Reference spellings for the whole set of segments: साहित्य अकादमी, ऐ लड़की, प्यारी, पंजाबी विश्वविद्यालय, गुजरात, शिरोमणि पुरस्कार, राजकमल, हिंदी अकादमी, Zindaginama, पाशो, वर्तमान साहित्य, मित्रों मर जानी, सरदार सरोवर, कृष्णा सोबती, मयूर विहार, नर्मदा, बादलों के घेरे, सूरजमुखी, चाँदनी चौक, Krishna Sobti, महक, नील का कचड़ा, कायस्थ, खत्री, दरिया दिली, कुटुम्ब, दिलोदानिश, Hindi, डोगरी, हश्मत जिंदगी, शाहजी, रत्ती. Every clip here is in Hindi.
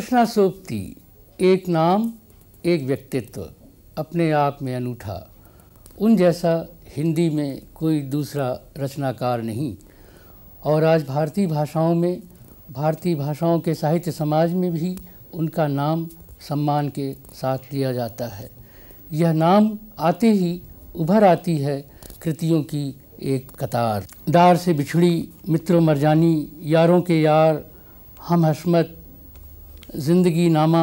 कृष्णा सोबती, एक नाम एक व्यक्तित्व, अपने आप में अनूठा, उन जैसा हिंदी में कोई दूसरा रचनाकार नहीं। और आज भारतीय भाषाओं में, भारतीय भाषाओं के साहित्य समाज में भी उनका नाम सम्मान के साथ लिया जाता है। यह नाम आते ही उभर आती है कृतियों की एक कतार। डार से बिछड़ी, मित्रों मर जानी, यारों के यार, हम हश्मत, जिंदगी नामा,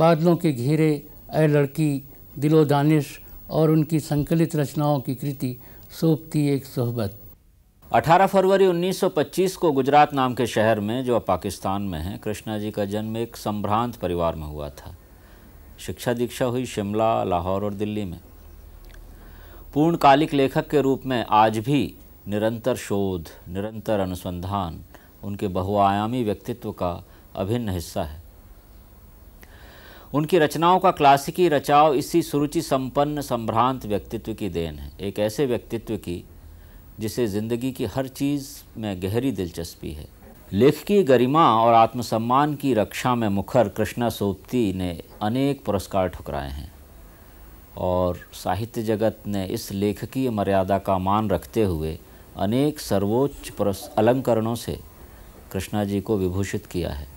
बादलों के घेरे, ऐ लड़की, दिलोदानिश और उनकी संकलित रचनाओं की कृति सोबती एक सोहबत। 18 फरवरी 1925 को गुजरात नाम के शहर में, जो अब पाकिस्तान में है, कृष्णा जी का जन्म एक संभ्रांत परिवार में हुआ था। शिक्षा दीक्षा हुई शिमला, लाहौर और दिल्ली में। पूर्णकालिक लेखक के रूप में आज भी निरंतर शोध, निरंतर अनुसंधान उनके बहुआयामी व्यक्तित्व का अभिन्न हिस्सा है। उनकी रचनाओं का क्लासिकी रचाव इसी सुरुचि संपन्न संभ्रांत व्यक्तित्व की देन है, एक ऐसे व्यक्तित्व की जिसे जिंदगी की हर चीज़ में गहरी दिलचस्पी है। लेखकी गरिमा और आत्मसम्मान की रक्षा में मुखर कृष्णा सोबती ने अनेक पुरस्कार ठुकराए हैं और साहित्य जगत ने इस लेखकीय मर्यादा का मान रखते हुए अनेक सर्वोच्च अलंकरणों से कृष्णा जी को विभूषित किया है।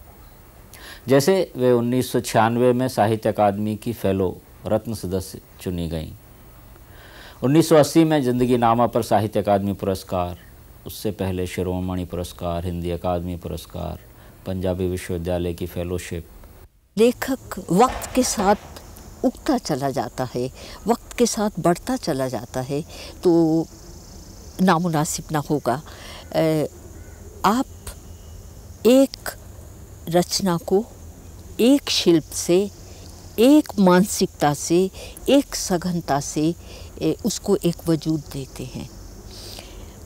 जैसे वे 1996 में साहित्य अकादमी की फेलो रत्न सदस्य चुनी गईं। 1980 में जिंदगी नामा पर साहित्य अकादमी पुरस्कार, उससे पहले शिरोमणि पुरस्कार, हिंदी अकादमी पुरस्कार, पंजाबी विश्वविद्यालय की फेलोशिप। लेखक वक्त के साथ उगता चला जाता है, वक्त के साथ बढ़ता चला जाता है, तो नामुनासिब ना होगा। आप एक रचना को एक शिल्प से, एक मानसिकता से, एक सघनता से उसको एक वजूद देते हैं।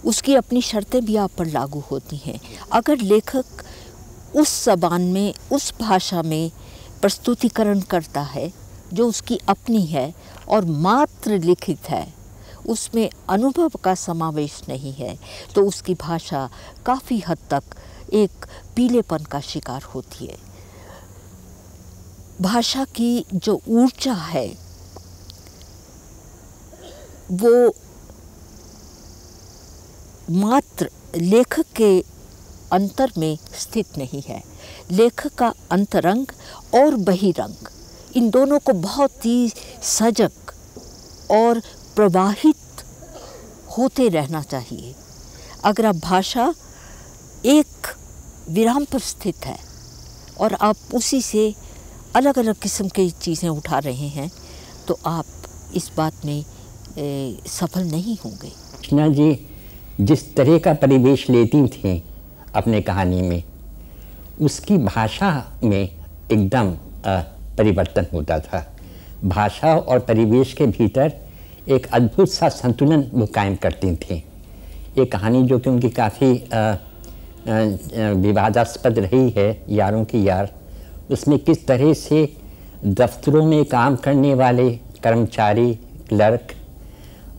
उसकी अपनी शर्तें भी आप पर लागू होती हैं। अगर लेखक उस ज़बान में, उस भाषा में प्रस्तुतिकरण करता है जो उसकी अपनी है और मात्र लिखित है, उसमें अनुभव का समावेश नहीं है, तो उसकी भाषा काफ़ी हद तक एक पीलेपन का शिकार होती है। भाषा की जो ऊर्जा है वो मात्र लेखक के अंतर में स्थित नहीं है। लेखक का अंतरंग और बहिरंग, इन दोनों को बहुत ही सजग और प्रवाहित होते रहना चाहिए। अगर आप भाषा एक विराम पर स्थित है और आप उसी से अलग अलग किस्म की चीज़ें उठा रहे हैं, तो आप इस बात में सफल नहीं होंगे। कृष्णा जी जिस तरह का परिवेश लेती थीं अपने कहानी में, उसकी भाषा में एकदम परिवर्तन होता था। भाषा और परिवेश के भीतर एक अद्भुत सा संतुलन वो कायम करती थी। ये कहानी जो कि उनकी काफ़ी विवादास्पद रही है, यारों के यार, उसमें किस तरह से दफ्तरों में काम करने वाले कर्मचारी, क्लर्क,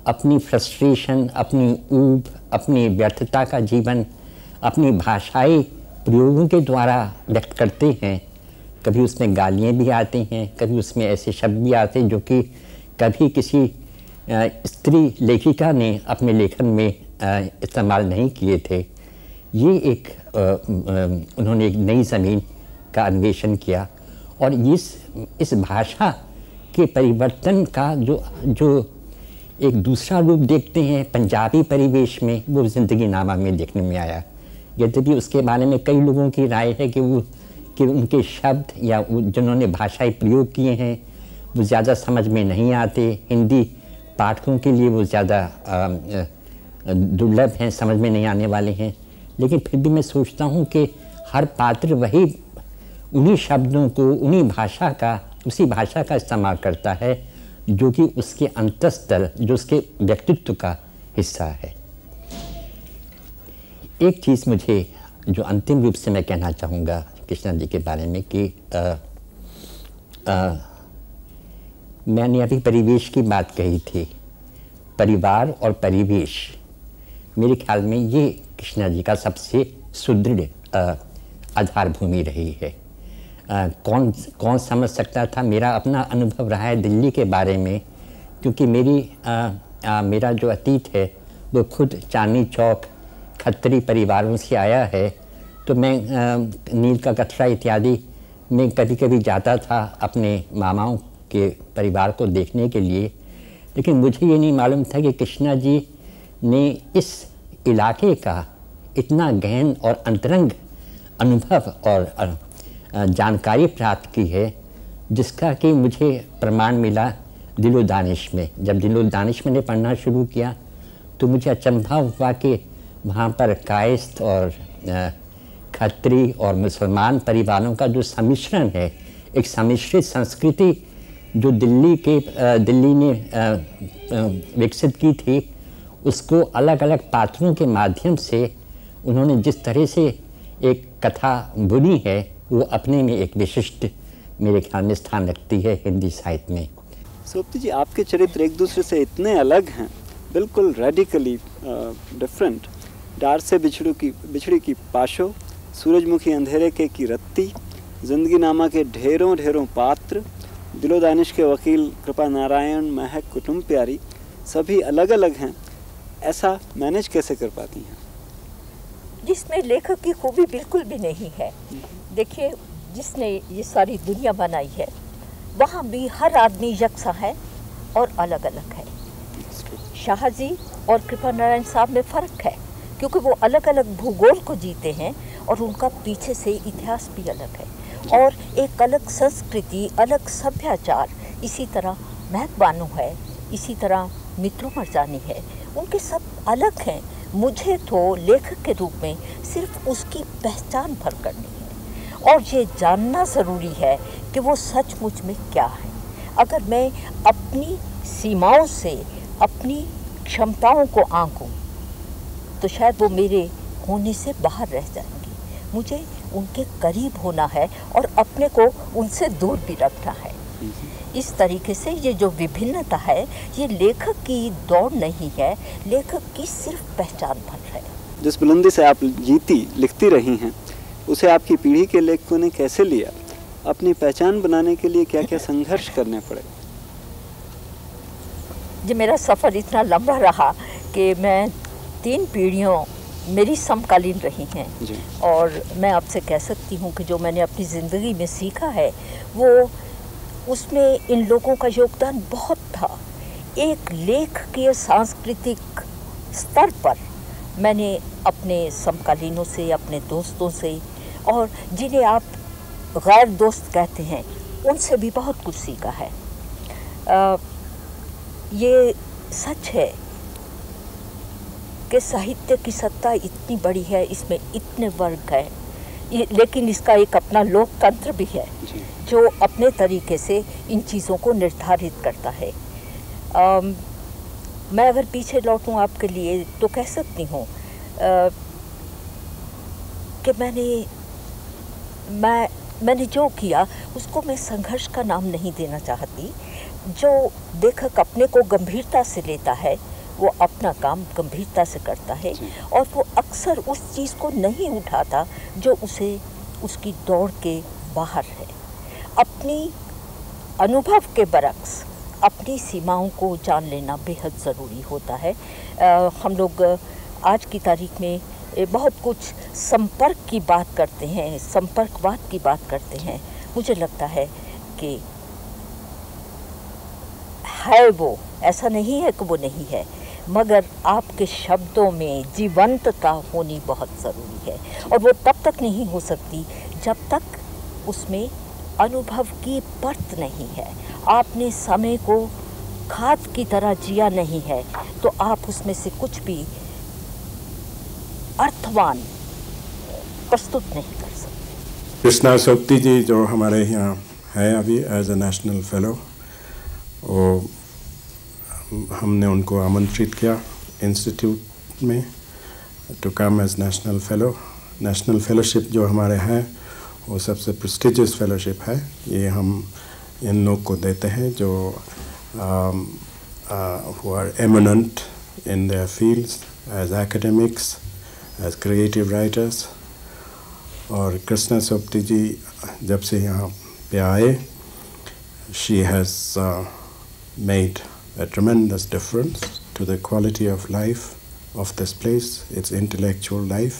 अपनी फ्रस्ट्रेशन, अपनी ऊब, अपनी व्यर्थता का जीवन अपनी भाषाई प्रयोगों के द्वारा व्यक्त करते हैं। कभी उसमें गालियाँ भी आती हैं, कभी उसमें ऐसे शब्द भी आते हैं जो कि कभी किसी स्त्री लेखिका ने अपने लेखन में इस्तेमाल नहीं किए थे। ये एक उन्होंने एक नई ज़मीन का अन्वेषण किया और इस भाषा के परिवर्तन का जो एक दूसरा रूप देखते हैं पंजाबी परिवेश में, वो जिंदगी नामा में देखने में आया। यद्यपि उसके बारे में कई लोगों की राय है कि उनके शब्द या जिन्होंने भाषाई प्रयोग किए हैं वो ज़्यादा समझ में नहीं आते, हिंदी पाठकों के लिए वो ज़्यादा दुर्लभ हैं, समझ में नहीं आने वाले हैं। लेकिन फिर भी मैं सोचता हूँ कि हर पात्र वही उन्हीं शब्दों को, उन्हीं भाषा का, उसी भाषा का इस्तेमाल करता है जो कि उसके अंतःस्थल, जो उसके व्यक्तित्व का हिस्सा है। एक चीज़ मुझे जो अंतिम रूप से मैं कहना चाहूँगा कृष्णा जी के बारे में कि मैंने अभी परिवेश की बात कही थी, परिवार और परिवेश मेरे ख्याल में ये कृष्णा जी का सबसे सुदृढ़ आधारभूमि रही है। कौन समझ सकता था। मेरा अपना अनुभव रहा है दिल्ली के बारे में, क्योंकि मेरा जो अतीत है वो खुद चाँदनी चौक खत्री परिवारों से आया है। तो मैं नील का कचड़ा इत्यादि में कभी कभी जाता था अपने मामाओं के परिवार को देखने के लिए, लेकिन मुझे ये नहीं मालूम था कि कृष्णा जी ने इस इलाके का इतना गहन और अंतरंग अनुभव और जानकारी प्राप्त की है, जिसका कि मुझे प्रमाण मिला दिलोदानिश में। जब दिलोदानिश मैंने पढ़ना शुरू किया तो मुझे अचंभा हुआ कि वहाँ पर कायस्थ और खत्री और मुसलमान परिवारों का जो सम्मिश्रण है, एक सम्मिश्रित संस्कृति जो दिल्ली ने विकसित की थी, उसको अलग अलग पात्रों के माध्यम से उन्होंने जिस तरह से एक कथा बुनी है, वो अपने में एक विशिष्ट मेरे ख्याल में स्थान रखती है हिंदी साहित्य में। सोबती जी, आपके चरित्र एक दूसरे से इतने अलग हैं, बिल्कुल रेडिकली डिफरेंट। डार से बिछड़ी की पाशो, सूरजमुखी अंधेरे की रत्ती, जिंदगी नामा के ढेरों ढेरों पात्र, दिलोदानिश के वकील कृपा नारायण, महक, कुटुम्ब, प्यारी, सभी अलग अलग हैं। ऐसा मैनेज कैसे कर पाती हैं? जिसमें लेखक की खूबी बिल्कुल भी नहीं है। देखिए, जिसने ये सारी दुनिया बनाई है वहाँ भी हर आदमी यकसा है और अलग अलग है। शाहजी और कृपा नारायण साहब में फ़र्क है, क्योंकि वो अलग अलग भूगोल को जीते हैं और उनका पीछे से इतिहास भी अलग है और एक अलग संस्कृति, अलग सभ्याचार। इसी तरह महबानों है, इसी तरह मित्रों मर जानी है, उनके सब अलग हैं। मुझे तो लेखक के रूप में सिर्फ उसकी पहचान भर करनी है और ये जानना ज़रूरी है कि वो सचमुच में क्या है। अगर मैं अपनी सीमाओं से अपनी क्षमताओं को आंकूं तो शायद वो मेरे होने से बाहर रह जाएंगी। मुझे उनके करीब होना है और अपने को उनसे दूर भी रखना है। इस तरीके से ये जो विभिन्नता है, ये लेखक की दौड़ नहीं है, लेखक की सिर्फ पहचान भर है। जिस बुलंदी से आप जीती लिखती रही हैं, उसे आपकी पीढ़ी के लेखकों ने कैसे लिया? अपनी पहचान बनाने के लिए क्या क्या संघर्ष करने पड़े? जी, मेरा सफ़र इतना लंबा रहा कि मैं 3 पीढ़ियों मेरी समकालीन रही हैं और मैं आपसे कह सकती हूँ कि जो मैंने अपनी ज़िंदगी में सीखा है वो उसमें इन लोगों का योगदान बहुत था। एक लेखकीय सांस्कृतिक स्तर पर मैंने अपने समकालीनों से, अपने दोस्तों से और जिन्हें आप गैर दोस्त कहते हैं, उनसे भी बहुत कुछ सीखा है। ये सच है कि साहित्य की सत्ता इतनी बड़ी है, इसमें इतने वर्ग हैं, लेकिन इसका एक अपना लोकतंत्र भी है जो अपने तरीके से इन चीज़ों को निर्धारित करता है। मैं अगर पीछे लौटूं आपके लिए तो कह सकती हूँ कि मैंने जो किया उसको मैं संघर्ष का नाम नहीं देना चाहती। जो लेखक अपने को गंभीरता से लेता है वो अपना काम गंभीरता से करता है और वो अक्सर उस चीज़ को नहीं उठाता जो उसे उसकी दौड़ के बाहर है। अपनी अनुभव के बरक्स अपनी सीमाओं को जान लेना बेहद ज़रूरी होता है। हम लोग आज की तारीख में बहुत कुछ संपर्क की बात करते हैं, संपर्कवाद की बात करते हैं। मुझे लगता है कि है वो, ऐसा नहीं है कि वो नहीं है, मगर आपके शब्दों में जीवंतता होनी बहुत ज़रूरी है और वो तब तक नहीं हो सकती जब तक उसमें अनुभव की परत नहीं है। आपने समय को खाद की तरह जिया नहीं है तो आप उसमें से कुछ भी अर्थवान प्रस्तुत नहीं कर सकते। कृष्णा सोबती जी जो हमारे यहाँ है अभी एज ए नेशनल फेलो, और हमने उनको आमंत्रित किया इंस्टीट्यूट में to come as national fellow. National fellowship जो हमारे हैं वो सबसे प्रेस्टिजियस फेलोशिप है। ये हम इन लोग को देते हैं जो who are eminent in their fields as academics, as creative writers, और कृष्णा सोबती जी जब से यहाँ पे आए, she has made a tremendous difference to the quality of life of this place, its intellectual life.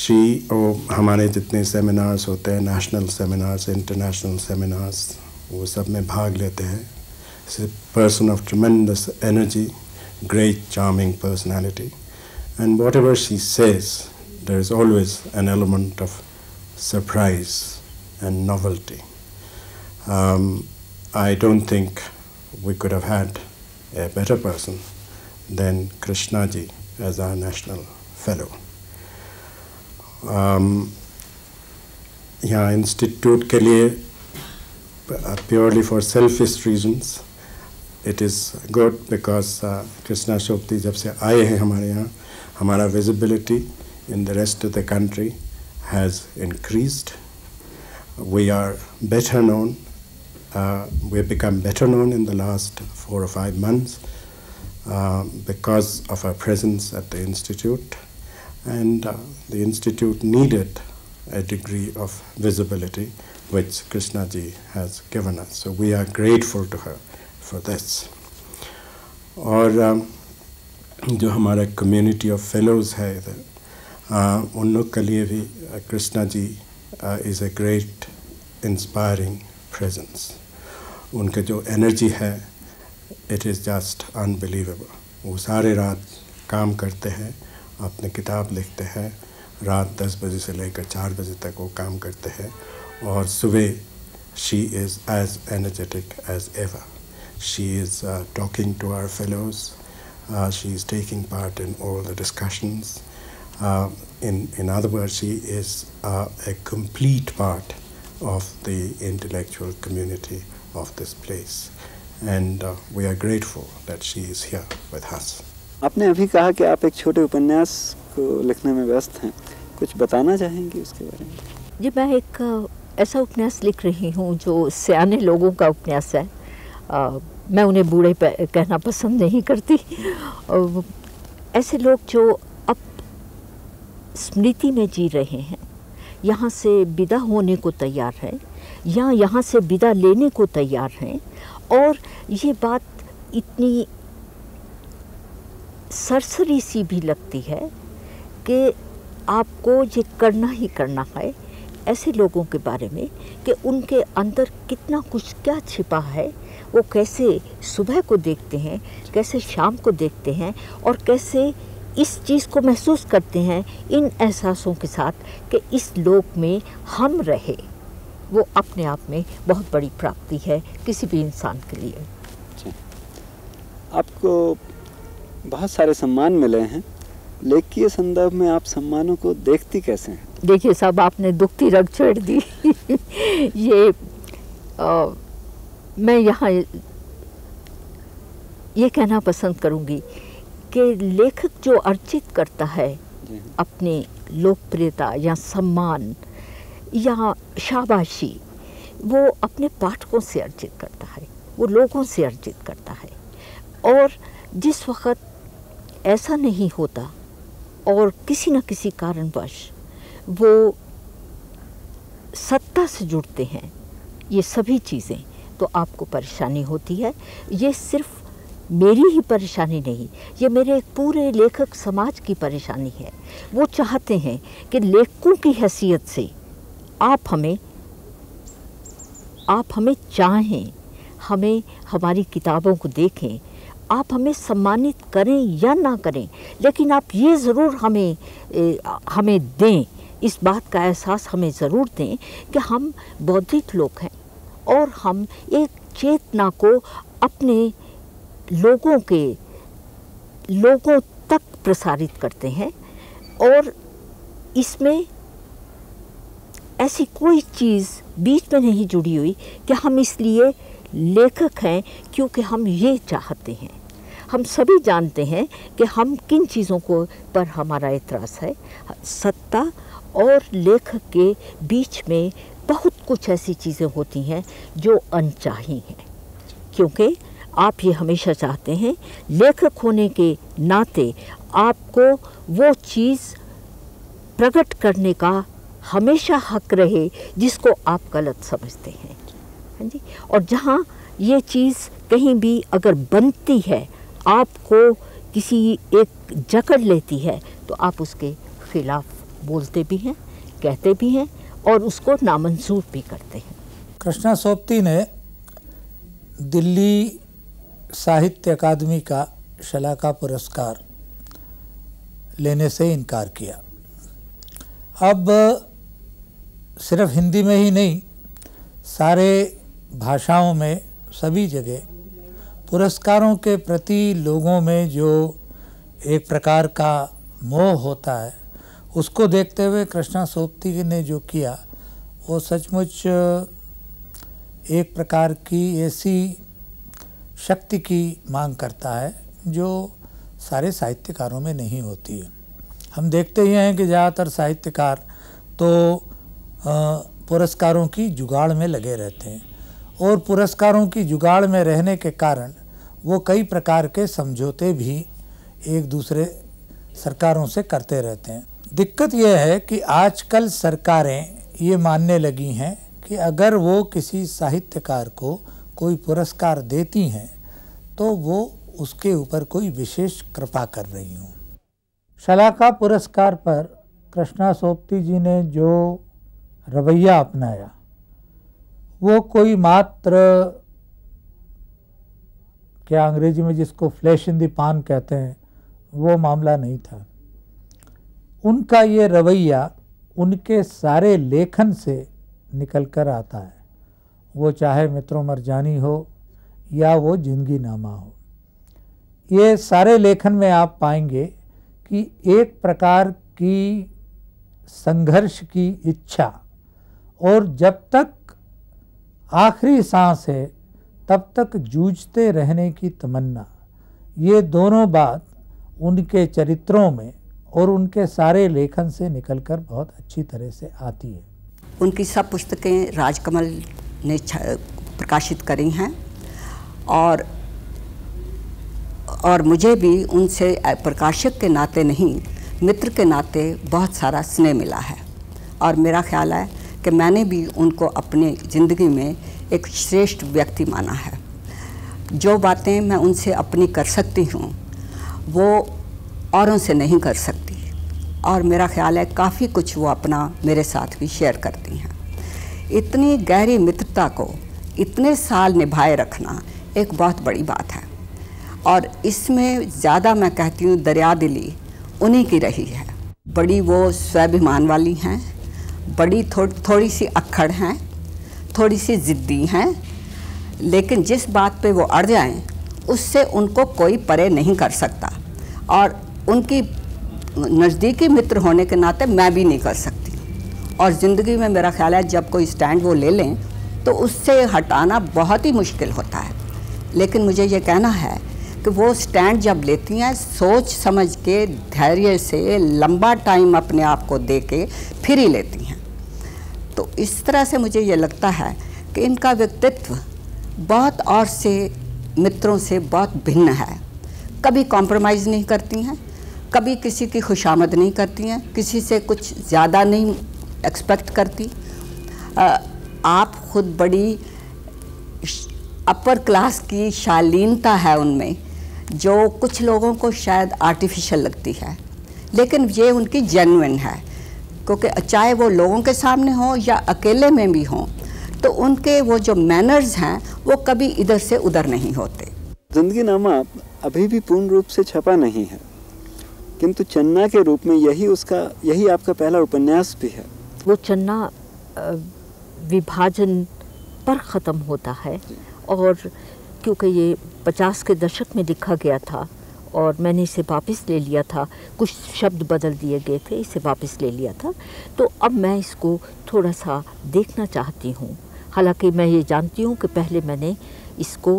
she और हमारे जितने सेमिनार्स होते हैं, नेशनल सेमिनार्स, इंटरनेशनल सेमिनार्स, वो सब में भाग लेते हैं. She's a person of tremendous energy, great charming personality, and whatever she says, there is always an element of surprise and novelty. I don't think we could have had a better person than Krishna ji as our national fellow. यहाँ इंस्टीट्यूट के लिए purely for selfish reasons, it is good because Krishna Sobti जब से आए हैं हमारे यहाँ, हमारा visibility in the rest of the country has increased. We are better known. We have become better known in the last 4 or 5 months because of our presence at the institute, and the institute needed a degree of visibility which Krishna ji has given us. So we are grateful to her for this. और जो हमारा community of fellows है इधर, उन लोग के लिए भी Krishna ji is a great inspiring presence. उनके जो energy है, it is just unbelievable. वो सारे रात काम करते हैं, अपने किताब लिखते हैं, रात 10 बजे से लेकर 4 बजे तक वो काम करते हैं, और सुबह she is as energetic as ever. She is talking to our fellows. She is taking part in all the discussions. In other words, she is a complete part of the intellectual community of this place, and we are grateful that she is here with us. आपने अभी कहा कि आप एक छोटे उपन्यास को लिखने में व्यस्त हैं, कुछ बताना चाहेंगी उसके बारे में? जी, मैं एक ऐसा उपन्यास लिख रही हूँ जो सयाने लोगों का उपन्यास है. मैं उन्हें बूढ़े कहना पसंद नहीं करती. ऐसे लोग जो अब स्मृति में जी रहे हैं, यहाँ से विदा होने को तैयार हैं या यहाँ से विदा लेने को तैयार हैं, और ये बात इतनी सरसरी सी भी लगती है कि आपको ये करना ही करना है. ऐसे लोगों के बारे में कि उनके अंदर कितना कुछ क्या छिपा है, वो कैसे सुबह को देखते हैं, कैसे शाम को देखते हैं, और कैसे इस चीज़ को महसूस करते हैं इन एहसासों के साथ कि इस लोक में हम रहे. वो अपने आप में बहुत बड़ी प्राप्ति है किसी भी इंसान के लिए. जी, आपको बहुत सारे सम्मान मिले हैं, लेखकीय संदर्भ में आप सम्मानों को देखती कैसे हैं? देखिए साहब, आपने दुखती रग छेड़ दी. ये मैं यहाँ ये कहना पसंद करूँगी कि लेखक जो अर्जित करता है अपनी लोकप्रियता या सम्मान या शाबाशी, वो अपने पाठकों से अर्जित करता है, वो लोगों से अर्जित करता है. और जिस वक़्त ऐसा नहीं होता और किसी न किसी कारणवश वो सत्ता से जुड़ते हैं, ये सभी चीज़ें, तो आपको परेशानी होती है. ये सिर्फ मेरी ही परेशानी नहीं, ये मेरे पूरे लेखक समाज की परेशानी है. वो चाहते हैं कि लेखकों की हैसियत से आप हमें चाहें, हमें, हमारी किताबों को देखें, आप हमें सम्मानित करें या ना करें, लेकिन आप ये ज़रूर हमें दें, इस बात का एहसास हमें ज़रूर दें कि हम बौद्धिक लोग हैं और हम एक चेतना को अपने लोगों के लोगों तक प्रसारित करते हैं, और इसमें ऐसी कोई चीज़ बीच में नहीं जुड़ी हुई कि हम इसलिए लेखक हैं क्योंकि हम ये चाहते हैं. हम सभी जानते हैं कि हम किन चीज़ों को पर हमारा एतराज़ है. सत्ता और लेखक के बीच में बहुत कुछ ऐसी चीज़ें होती हैं जो अनचाही हैं, क्योंकि आप ये हमेशा चाहते हैं लेखक होने के नाते आपको वो चीज़ प्रकट करने का हमेशा हक रहे जिसको आप गलत समझते हैं। हाँ जी, और जहाँ ये चीज़ कहीं भी अगर बनती है, आपको किसी एक जकड़ लेती है, तो आप उसके खिलाफ बोलते भी हैं, कहते भी हैं और उसको नामंजूर भी करते हैं। कृष्णा सोबती ने दिल्ली साहित्य अकादमी का शलाका पुरस्कार लेने से इनकार किया। अब सिर्फ हिंदी में ही नहीं, सारे भाषाओं में सभी जगह पुरस्कारों के प्रति लोगों में जो एक प्रकार का मोह होता है, उसको देखते हुए कृष्णा सोबती ने जो किया वो सचमुच एक प्रकार की ऐसी शक्ति की मांग करता है जो सारे साहित्यकारों में नहीं होती है। हम देखते ही हैं कि ज़्यादातर साहित्यकार तो पुरस्कारों की जुगाड़ में लगे रहते हैं, और पुरस्कारों की जुगाड़ में रहने के कारण वो कई प्रकार के समझौते भी एक दूसरे सरकारों से करते रहते हैं। दिक्कत यह है कि आजकल सरकारें ये मानने लगी हैं कि अगर वो किसी साहित्यकार को कोई पुरस्कार देती हैं तो वो उसके ऊपर कोई विशेष कृपा कर रही हूँ। शलाका पुरस्कार पर कृष्णा सोबती जी ने जो रवैया अपनाया वो कोई मात्र, क्या अंग्रेजी में जिसको फ्लैश इन द पान कहते हैं, वो मामला नहीं था। उनका ये रवैया उनके सारे लेखन से निकल कर आता है, वो चाहे मित्रों मर जानी हो या वो जिंदगी नामा हो। ये सारे लेखन में आप पाएंगे कि एक प्रकार की संघर्ष की इच्छा, और जब तक आखिरी सांस है तब तक जूझते रहने की तमन्ना, ये दोनों बात उनके चरित्रों में और उनके सारे लेखन से निकलकर बहुत अच्छी तरह से आती है। उनकी सब पुस्तकें राजकमल ने प्रकाशित करी हैं, और मुझे भी उनसे प्रकाशक के नाते नहीं, मित्र के नाते बहुत सारा स्नेह मिला है, और मेरा ख्याल है कि मैंने भी उनको अपनी ज़िंदगी में एक श्रेष्ठ व्यक्ति माना है। जो बातें मैं उनसे अपनी कर सकती हूँ वो औरों से नहीं कर सकती, और मेरा ख्याल है काफ़ी कुछ वो अपना मेरे साथ भी शेयर करती हैं। इतनी गहरी मित्रता को इतने साल निभाए रखना एक बहुत बड़ी बात है, और इसमें ज़्यादा मैं कहती हूँ दरिया दिली उन्हीं की रही है। बड़ी वो स्वाभिमान वाली हैं, बड़ी थोड़ी सी अक्खड़ हैं, थोड़ी सी ज़िद्दी हैं, लेकिन जिस बात पे वो अड़ जाएं उससे उनको कोई परे नहीं कर सकता, और उनकी नज़दीकी मित्र होने के नाते मैं भी नहीं कर सकती। और ज़िंदगी में मेरा ख्याल है जब कोई स्टैंड वो ले लें तो उससे हटाना बहुत ही मुश्किल होता है, लेकिन मुझे ये कहना है कि वो स्टैंड जब लेती हैं सोच समझ के, धैर्य से, लंबा टाइम अपने आप को दे के फिर ही लेती हैं। तो इस तरह से मुझे ये लगता है कि इनका व्यक्तित्व बहुत और से मित्रों से बहुत भिन्न है। कभी कॉम्प्रोमाइज़ नहीं करती हैं, कभी किसी की खुशामद नहीं करती हैं, किसी से कुछ ज़्यादा नहीं एक्सपेक्ट करती। आप खुद बड़ी अपर क्लास की शालीनता है उनमें, जो कुछ लोगों को शायद आर्टिफिशियल लगती है, लेकिन ये उनकी जेन्युइन है, क्योंकि चाहे वो लोगों के सामने हो या अकेले में भी हो, तो उनके वो जो मैनर्स हैं वो कभी इधर से उधर नहीं होते। जिंदगी नामा अभी भी पूर्ण रूप से छपा नहीं है, किंतु चन्ना के रूप में यही आपका पहला उपन्यास भी है। वो चन्ना विभाजन पर ख़त्म होता है, और क्योंकि ये 50 के दशक में लिखा गया था और मैंने इसे वापस ले लिया था, कुछ शब्द बदल दिए गए थे, इसे वापस ले लिया था, तो अब मैं इसको थोड़ा सा देखना चाहती हूँ। हालांकि मैं ये जानती हूँ कि पहले मैंने इसको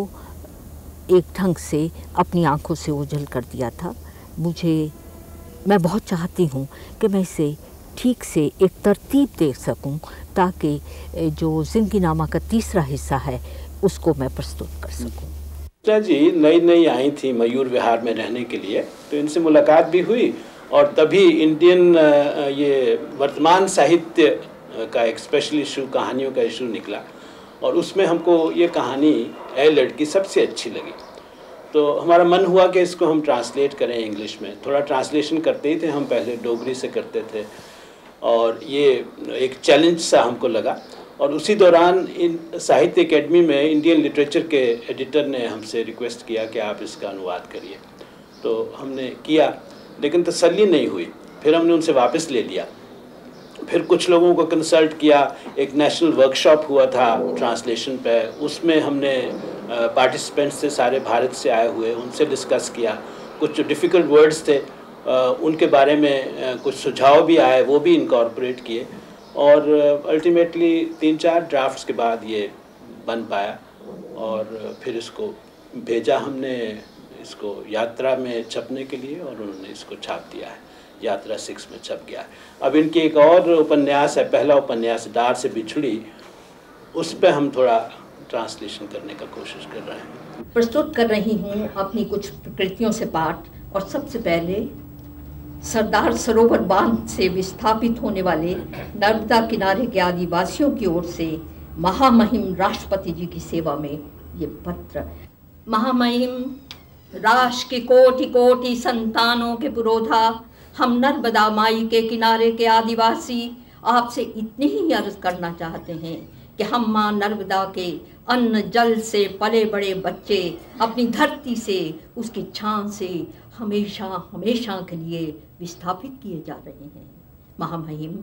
एक ढंग से अपनी आंखों से ओझल कर दिया था। मैं बहुत चाहती हूँ कि मैं इसे ठीक से एक तरतीब दे सकूँ, ताकि जो जिंदगी नामा का तीसरा हिस्सा है उसको मैं प्रस्तुत कर सकूँ। जी नई नई आई थी मयूर विहार में रहने के लिए, तो इनसे मुलाकात भी हुई और तभी इंडियन ये वर्तमान साहित्य का एक स्पेशल इशू, कहानियों का इशू निकला और उसमें हमको ये कहानी ऐ लड़की सबसे अच्छी लगी। तो हमारा मन हुआ कि इसको हम ट्रांसलेट करें इंग्लिश में। थोड़ा ट्रांसलेशन करते ही थे हम, पहले डोगरी से करते थे और ये एक चैलेंज सा हमको लगा। और उसी दौरान इन साहित्य अकादमी में इंडियन लिटरेचर के एडिटर ने हमसे रिक्वेस्ट किया कि आप इसका अनुवाद करिए, तो हमने किया लेकिन तसल्ली नहीं हुई। फिर हमने उनसे वापस ले लिया, फिर कुछ लोगों को कंसल्ट किया। एक नेशनल वर्कशॉप हुआ था ट्रांसलेशन पे, उसमें हमने पार्टिसिपेंट्स से सारे भारत से आए हुए उनसे डिस्कस किया। कुछ जो डिफ़िकल्ट वर्ड्स थे उनके बारे में कुछ सुझाव भी आए, वो भी इनकॉर्पोरेट किए और अल्टीमेटली 3-4 ड्राफ्ट्स के बाद ये बन पाया। और फिर इसको भेजा हमने, इसको यात्रा में छपने के लिए, और उन्होंने इसको छाप दिया है। यात्रा 6 में छप गया है। अब इनकी एक और उपन्यास है, पहला उपन्यास डार से बिछड़ी, उस पर हम थोड़ा ट्रांसलेशन करने का कोशिश कर रहे हैं। प्रस्तुत कर रही हूँ अपनी कुछ कृतियों से पाठ। और सबसे पहले सरदार सरोवर बांध से विस्थापित होने वाले नर्मदा किनारे के आदिवासियों की ओर से महामहिम राष्ट्रपति जी की सेवा में ये पत्र। महामहिम राष्ट्र के कोटि कोटि संतानों के पुरोधा, हम नर्मदा माई के किनारे के आदिवासी आपसे इतनी ही अर्ज करना चाहते हैं कि हम माँ नर्मदा के अन्न जल से पले बड़े बच्चे अपनी धरती से, उसकी छां से हमेशा हमेशा के लिए विस्थापित किए जा रहे हैं। महामहिम,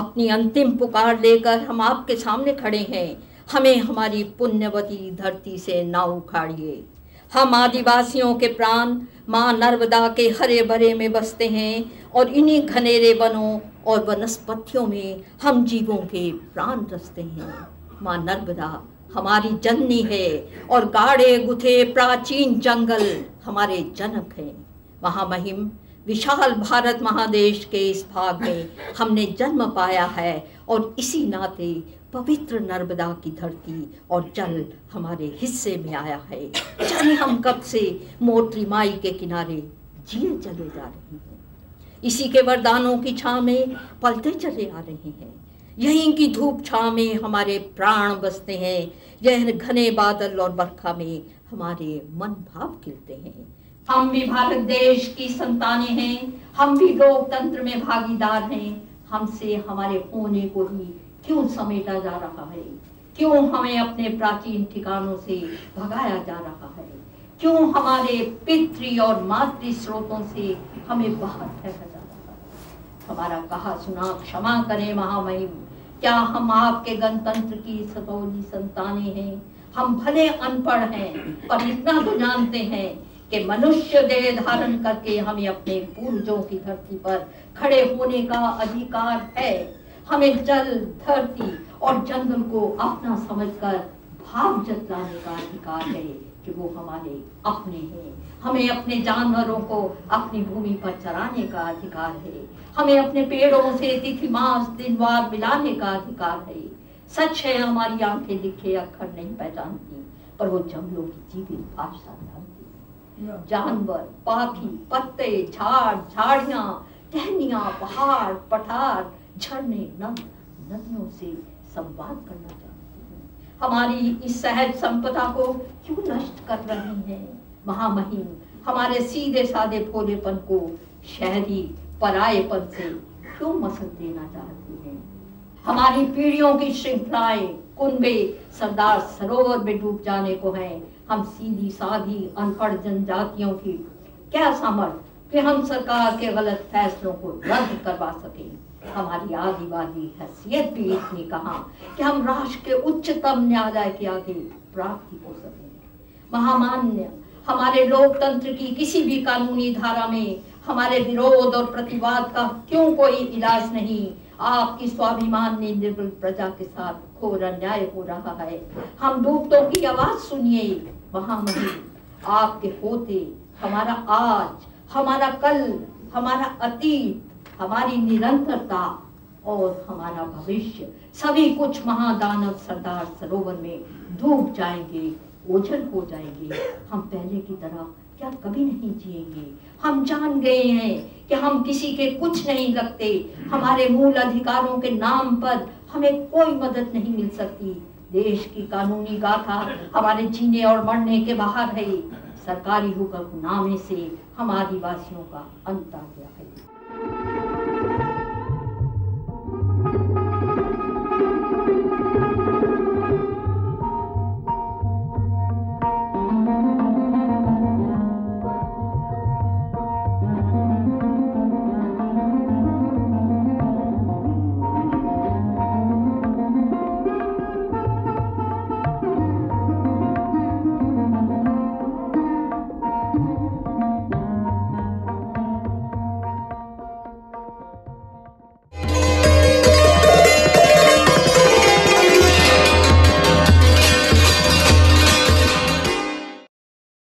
अपनी अंतिम पुकार लेकर हम आपके सामने खड़े हैं, हमें हमारी पुण्यवती धरती से ना उखाड़िए। हम आदिवासियों के प्राण माँ नर्मदा के हरे भरे में बसते हैं और इन्हीं घनेरे वनों और वनस्पतियों में हम जीवों के प्राण रसते हैं। माँ नर्मदा हमारी जननी है और गाढ़े गुथे प्राचीन जंगल हमारे जनक हैं। महामहिम, विशाल भारत महादेश के इस भाग में हमने जन्म पाया है और इसी नाते पवित्र नर्मदा की धरती और जल हमारे हिस्से में आया है। जाने हम कब से मोटरी माई के किनारे जिए चले जा रहे हैं, इसी के वरदानों की छां में पलते चले आ रहे हैं। यहीं की धूप छां में हमारे प्राण बसते हैं, यह घने बादल और बरखा में हमारे मन भाव खिलते हैं। हम भी भारत देश की संतानें हैं, हम भी लोकतंत्र में भागीदार हैं, हमसे हमारे होने को ही क्यों समेटा जा रहा है? क्यों हमें अपने प्राचीन ठिकानों से भगाया जा रहा है? क्यों हमारे पितृ और मातृ स्रोतों से हमें बाहर फेंका जा रहा है? हमारा कहा सुना क्षमा करें महामहिम। क्या हम आपके गणतंत्र की सतोली संतानें हैं? हम भले अनपढ़ हैं पर इतना तो जानते हैं कि मनुष्य देह धारण करके हमें अपने पूर्वजों की धरती पर खड़े होने का अधिकार है। हमें जल, धरती और जंगल को अपना समझकर भाव जताने का अधिकार है कि वो हमारे अपने हैं। हमें अपने जानवरों को अपनी भूमि पर चराने का अधिकार है। हमें अपने पेड़ों से तिथि मास दिन वार मिलाने का अधिकार है। सच है हमारी आंखें लिखे अक्षर नहीं पहचानती, पर वो जंगलों की जीवित भाषा जानती। जानवर, पाखी, पत्ते, झाड़, झाड़ियाँ, टहनियाँ, पहाड़, पठार, झरने, नद, नदियों से संवाद करना चाहते हैं। हमारी इस सहज संपदा को क्यों नष्ट कर रहे हैं? महामहिम, हमारे सीधे साधे भोलेपन को शहरी परायेपन से क्यों मसल देना चाहते हैं? हमारी पीढ़ियों की श्रृंखलाएं, कुनबे सरदार सरोवर में डूब जाने को हैं। हम सीधी साधी अनपढ़ जनजातियों की क्या सामर्थ कि हम सरकार के गलत फैसलों को रद्द करवा सकें? हमारी आदिवादी हैसियत भी इतनी कहाँ कि हम राष्ट्र के उच्चतम न्यायालय के आगे प्राप्ति हो सकें। महामान्य, हमारे लोकतंत्र की किसी भी कानूनी धारा में हमारे विरोध और प्रतिवाद का क्यों कोई इलाज नहीं? आपकी स्वाभिमान ने निर्बल प्रजा के साथ घोर अन्याय हो रहा है। हम दुखतों की आवाज सुनिए। महामहिम, आपके होते हमारा आज, हमारा कल, हमारा अतीत, हमारी निरंतरता और हमारा भविष्य सभी कुछ महादानव सरदार सरोवर में डूब जाएंगे, ओझल हो जाएंगे। हम पहले की तरह क्या कभी नहीं जिएंगे। हम जान गए हैं कि हम किसी के कुछ नहीं लगते, हमारे मूल अधिकारों के नाम पर हमें कोई मदद नहीं मिल सकती। देश की कानूनी गाथा हमारे जीने और मरने के बाहर है। सरकारी हुक्मनामे से हम आदिवासियों का अंत आ गया है।